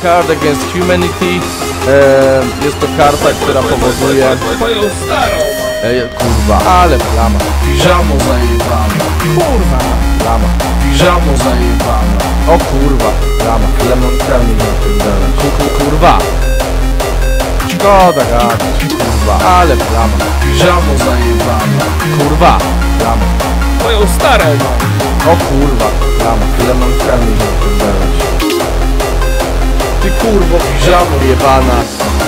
Card Against Humanity. Jest to karta, która powoduje... Kurwa, ale plama. Piżamo zajebana. Kurwa, plama. Piżamo zajebana. O kurwa, plama. Lemonkami napierdolę. Kurwa. Szkoda gadać. Kurwa, ale plama. Piżamo zajebana. Kurwa, plama. Twoją starą. O kurwa, plama. Lemonkami napierdolę. Ty kurwo, piżamo jebana.